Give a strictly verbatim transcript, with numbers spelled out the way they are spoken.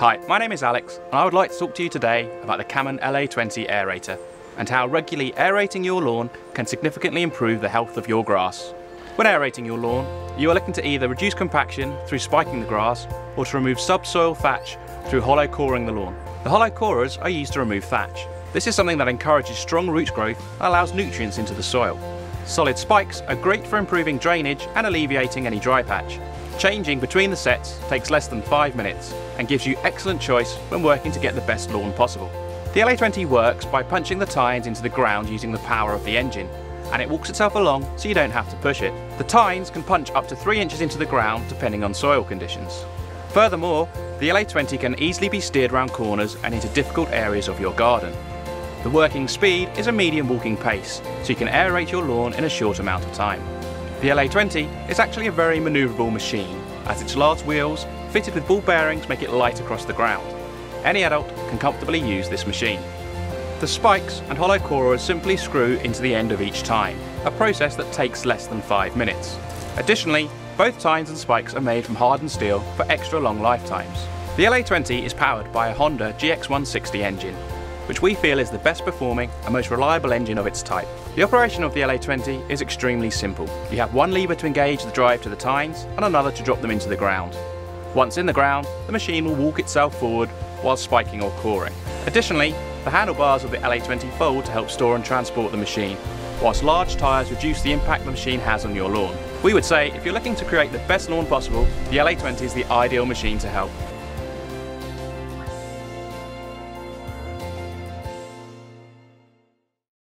Hi, my name is Alex and I would like to talk to you today about the Camon L A twenty aerator and how regularly aerating your lawn can significantly improve the health of your grass. When aerating your lawn, you are looking to either reduce compaction through spiking the grass or to remove subsoil thatch through hollow coring the lawn. The hollow corers are used to remove thatch. This is something that encourages strong root growth and allows nutrients into the soil. Solid spikes are great for improving drainage and alleviating any dry patch. Changing between the sets takes less than five minutes and gives you excellent choice when working to get the best lawn possible. The L A twenty works by punching the tines into the ground using the power of the engine, and it walks itself along so you don't have to push it. The tines can punch up to three inches into the ground depending on soil conditions. Furthermore, the L A twenty can easily be steered round corners and into difficult areas of your garden. The working speed is a medium walking pace, so you can aerate your lawn in a short amount of time. The L A twenty is actually a very manoeuvrable machine, as its large wheels, fitted with ball bearings, make it light across the ground. Any adult can comfortably use this machine. The spikes and hollow corers simply screw into the end of each tine, a process that takes less than five minutes. Additionally, both tines and spikes are made from hardened steel for extra long lifetimes. The L A twenty is powered by a Honda G X one sixty engine, which we feel is the best performing and most reliable engine of its type. The operation of the L A twenty is extremely simple. You have one lever to engage the drive to the tines and another to drop them into the ground. Once in the ground, the machine will walk itself forward while spiking or coring. Additionally, the handlebars of the L A twenty fold to help store and transport the machine, whilst large tyres reduce the impact the machine has on your lawn. We would say if you're looking to create the best lawn possible, the L A twenty is the ideal machine to help.